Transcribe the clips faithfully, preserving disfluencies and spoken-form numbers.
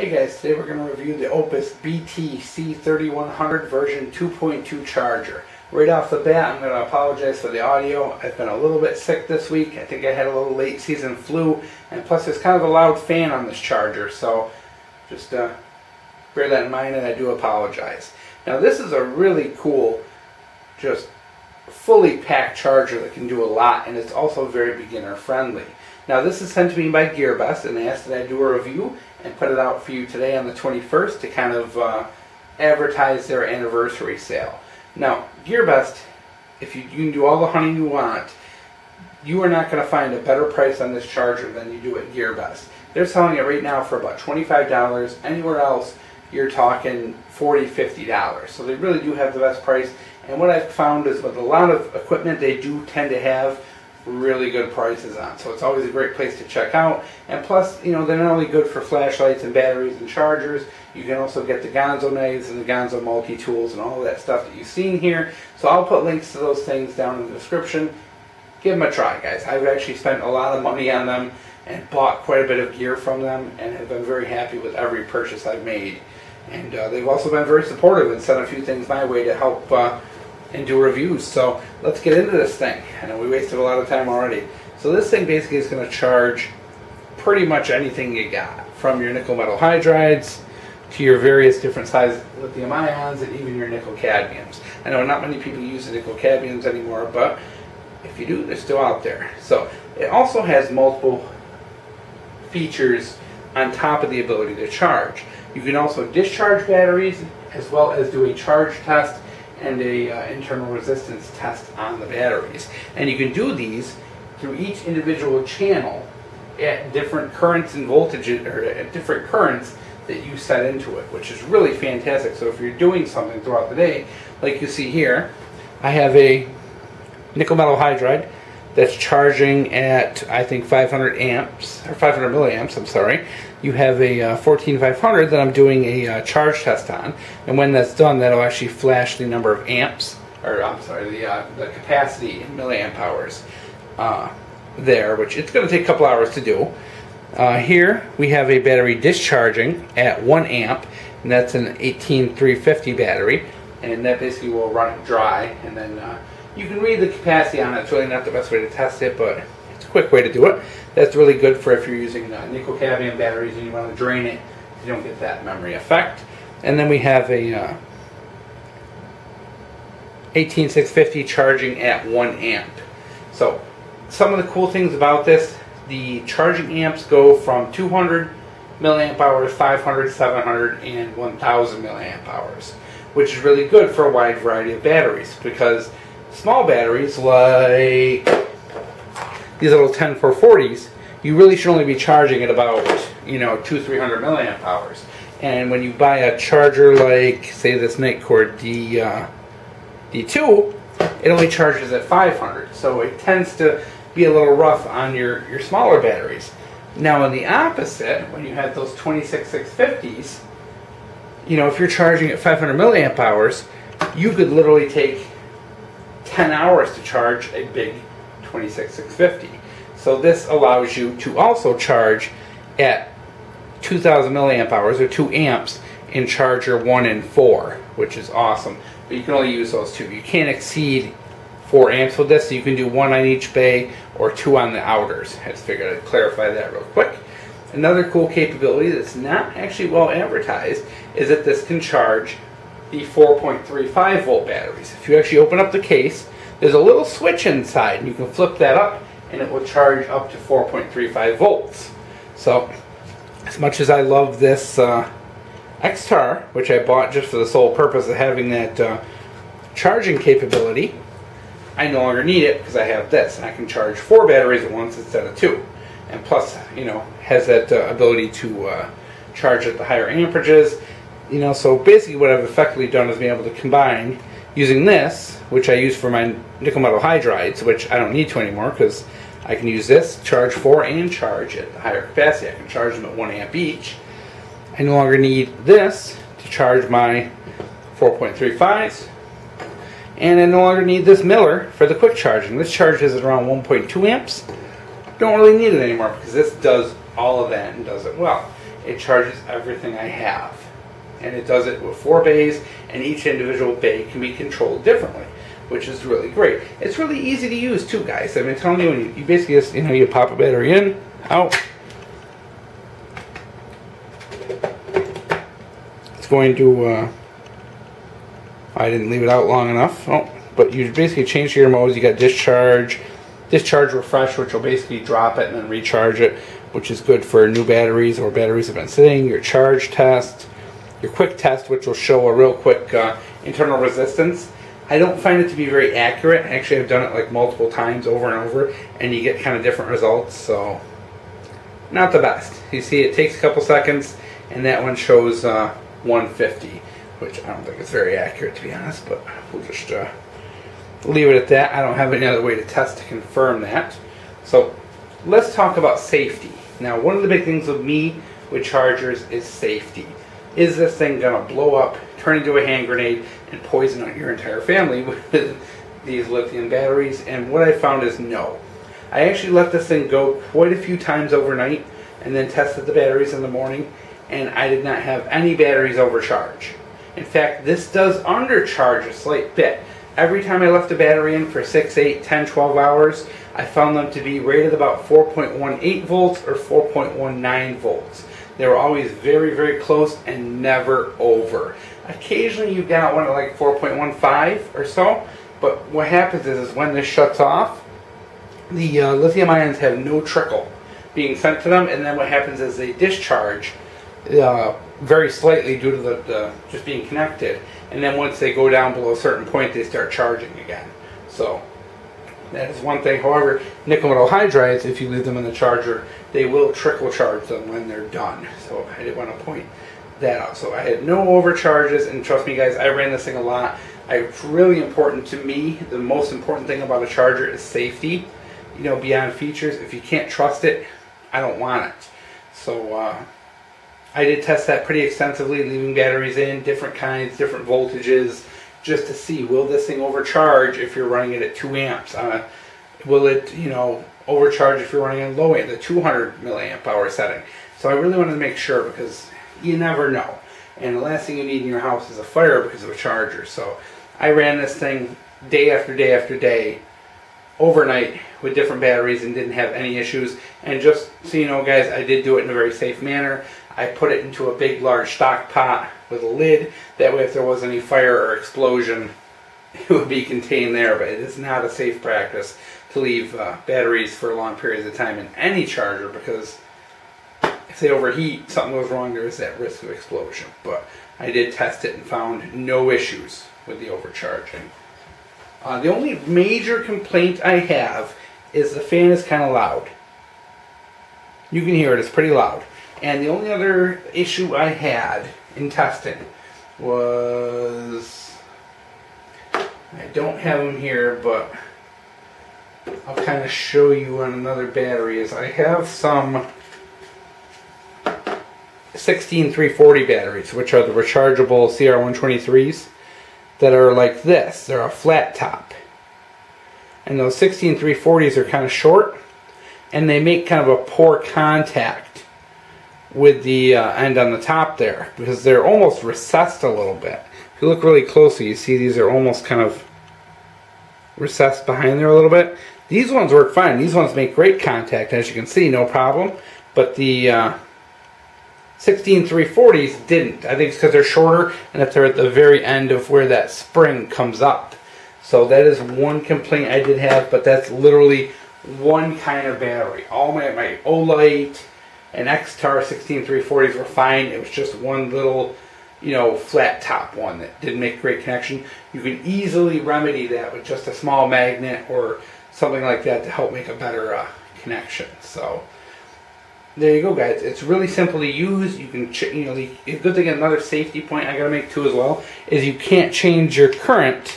Hey guys, today we're going to review the Opus B T C thirty-one hundred version two point two charger. Right off the bat, I'm going to apologize for the audio. I've been a little bit sick this week. I think I had a little late season flu, and plus there's kind of a loud fan on this charger, so just uh, bear that in mind, and I do apologize. Now this is a really cool, just fully packed charger that can do a lot, and it's also very beginner friendly. Now this is sent to me by GearBest, and they asked that I do a review and put it out for you today on the twenty-first to kind of uh, advertise their anniversary sale. Now GearBest, if you, you can do all the hunting you want, you are not going to find a better price on this charger than you do at GearBest. They're selling it right now for about twenty-five dollars. Anywhere else you're talking forty dollars, fifty dollars. So they really do have the best price. And what I've found is with a lot of equipment, they do tend to have really good prices on. So it's always a great place to check out. And plus, you know, they're not only good for flashlights and batteries and chargers, you can also get the Gonzo knives and the Gonzo multi-tools and all that stuff that you've seen here. So I'll put links to those things down in the description. Give them a try, guys. I've actually spent a lot of money on them and bought quite a bit of gear from them and have been very happy with every purchase I've made. And uh, they've also been very supportive and sent a few things my way to help uh, and do reviews. So let's get into this thing. I know we wasted a lot of time already. So this thing basically is going to charge pretty much anything you got, from your nickel metal hydrides to your various different size lithium ions and even your nickel cadmiums. I know not many people use the nickel cadmiums anymore, but if you do, they're still out there. So it also has multiple features on top of the ability to charge. You can also discharge batteries as well as do a charge test and a uh, internal resistance test on the batteries. And you can do these through each individual channel at different currents and voltages, or at different currents that you set into it, which is really fantastic. So if you're doing something throughout the day, like you see here, I have a nickel metal hydride that's charging at, I think, five hundred amps, or five hundred milliamps, I'm sorry. You have a uh, fourteen five hundred that I'm doing a uh, charge test on, and when that's done, that'll actually flash the number of amps, or I'm sorry, the, uh, the capacity in milliamp hours uh, there, which it's going to take a couple hours to do. Uh, here we have a battery discharging at one amp, and that's an eighteen three fifty battery, and that basically will run it dry, and then uh, you can read the capacity on it. It's really not the best way to test it, but it's a quick way to do it. That's really good for if you're using uh, nickel cadmium batteries and you want to drain it, so you don't get that memory effect. And then we have a uh, eighteen six fifty charging at one amp. So some of the cool things about this, the charging amps go from two hundred milliamp hours, five hundred, seven hundred, and one thousand milliamp hours, which is really good for a wide variety of batteries, because small batteries like these little ten four forties, you really should only be charging at about, you know, two three hundred milliamp hours. And when you buy a charger like, say, this Nightcore D uh, D two, it only charges at five hundred, so it tends to be a little rough on your your smaller batteries. Now, on the opposite, when you have those twenty six six fifties, you know, if you're charging at five hundred milliamp hours, you could literally take ten hours to charge a big twenty-six six fifty. So this allows you to also charge at two thousand milliamp hours, or two amps, and charge your one and four, which is awesome. But you can only use those two. You can't exceed four amps with this, so you can do one on each bay or two on the outers. I just figured I'd clarify that real quick. Another cool capability that's not actually well advertised is that this can charge the four point three five volt batteries. If you actually open up the case, there's a little switch inside, and you can flip that up and it will charge up to four point three five volts. So as much as I love this uh, X TAR, which I bought just for the sole purpose of having that uh, charging capability, I no longer need it because I have this, and I can charge four batteries at once instead of two. And plus, you know, has that uh, ability to uh, charge at the higher amperages. You know, so basically what I've effectively done is being able to combine using this, which I use for my nickel metal hydrides, which I don't need to anymore because I can use this, charge four and charge at the higher capacity. I can charge them at one amp each. I no longer need this to charge my four point three fives, and I no longer need this Miller for the quick charging. This charges at around one point two amps. Don't really need it anymore because this does all of that and does it well. it charges everything I have. And it does it with four bays, and each individual bay can be controlled differently, which is really great. It's really easy to use too, guys. I've been telling you, when you, you basically just, you know, you pop a battery in, out. It's going to, uh, I didn't leave it out long enough. Oh, but you basically change your modes. You got discharge, discharge refresh, which will basically drop it and then recharge it, which is good for new batteries or batteries that have been sitting, your charge test, your quick test, which will show a real quick uh, internal resistance. I don't find it to be very accurate. Actually, I've done it like multiple times over and over, and you get kind of different results, so not the best. You see, it takes a couple seconds, and that one shows uh, one fifty, which I don't think is very accurate, to be honest, but we'll just uh, leave it at that. I don't have any other way to test to confirm that. So let's talk about safety. Now, one of the big things with me with chargers is safety. Is this thing going to blow up, turn into a hand grenade, and poison out your entire family with these lithium batteries? And what I found is no. I actually let this thing go quite a few times overnight and then tested the batteries in the morning, and I did not have any batteries overcharge. In fact, this does undercharge a slight bit. Every time I left a battery in for six, eight, ten, twelve hours, I found them to be rated about four point one eight volts or four point one nine volts. They were always very, very close and never over. Occasionally you got one at like four point one five or so, but what happens is, is when this shuts off, the uh, lithium ions have no trickle being sent to them, and then what happens is they discharge uh, very slightly due to the, the just being connected, and then once they go down below a certain point, they start charging again. So that is one thing. However, nickel metal hydrides, if you leave them in the charger, they will trickle charge them when they're done. So I did want to point that out. So I had no overcharges, and trust me, guys, I ran this thing a lot. It's really important to me. The most important thing about a charger is safety. You know, beyond features, if you can't trust it, I don't want it. So uh, I did test that pretty extensively, leaving batteries in, different kinds, different voltages, just to see, will this thing overcharge if you're running it at two amps? Uh, will it, you know, overcharge if you're running on low amp, the two hundred milliamp hour setting? So I really wanted to make sure, because you never know. And the last thing you need in your house is a fire because of a charger. So I ran this thing day after day after day, overnight, with different batteries, and didn't have any issues. And just so you know, guys, I did do it in a very safe manner. I put it into a big, large stock pot with a lid. That way, if there was any fire or explosion, it would be contained there. But it is not a safe practice to leave uh, batteries for long periods of time in any charger, because if they overheat, something goes wrong, there is that risk of explosion. But I did test it and found no issues with the overcharging. Uh, the only major complaint I have is the fan is kind of loud. You can hear it, it's pretty loud. And the only other issue I had in testing was, I don't have them here, but I'll kind of show you on another battery, is I have some sixteen three forty batteries, which are the rechargeable C R one twenty-threes that are like this. They're a flat top. And those sixteen three forties are kind of short, and they make kind of a poor contact with the uh, end on the top there, because they're almost recessed a little bit. If you look really closely, you see these are almost kind of recessed behind there a little bit. These ones work fine. These ones make great contact, as you can see, no problem. But the uh, sixteen three forties didn't. I think it's because they're shorter, and if they're at the very end of where that spring comes up. So that is one complaint I did have, but that's literally one kind of battery. All my, my Olight and X TAR sixteen three forties were fine. It was just one little, you know, flat top one that didn't make great connection. You can easily remedy that with just a small magnet or something like that to help make a better uh, connection. So there you go, guys. It's really simple to use. You can, ch you know, the good thing, another safety point I gotta make too as well, is you can't change your current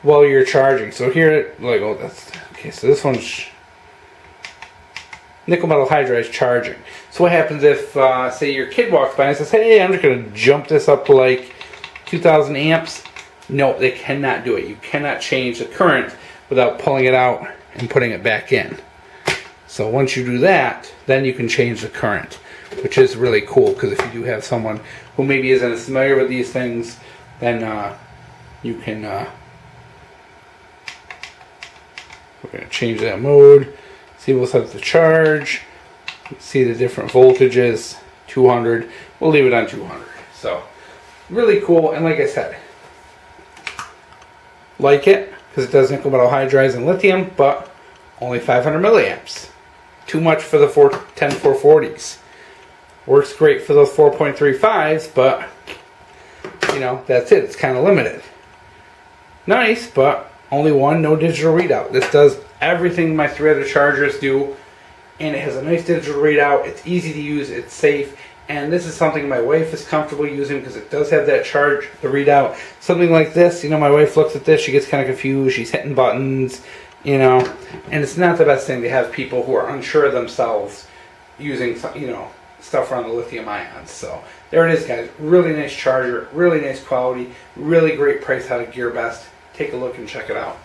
while you're charging. So here, like, oh, that's, okay, so this one's nickel metal hydride is charging. So what happens if, uh, say, your kid walks by and says, hey, I'm just gonna jump this up to like two thousand amps? No, they cannot do it. You cannot change the current without pulling it out and putting it back in. So once you do that, then you can change the current. which is really cool, because if you do have someone who maybe isn't as familiar with these things, then uh, you can, uh, we're going to change that mode, see what's up to charge, see the different voltages, two hundred, we'll leave it on two hundred. So really cool, and like I said, like it, because it does nickel metal hydrides and lithium, but only five hundred milliamps. Too much for the four ten four forties. Works great for those four point three fives, but you know, that's it. It's kind of limited. Nice, but only one, no digital readout. This does everything my three other chargers do, and it has a nice digital readout. It's easy to use, it's safe, and this is something my wife is comfortable using because it does have that charge, the readout. Something like this, you know, my wife looks at this, she gets kind of confused, she's hitting buttons, you know, and it's not the best thing to have people who are unsure of themselves using, you know, stuff around the lithium ions. So there it is, guys. Really nice charger, really nice quality, really great price out of GearBest. Take a look and check it out.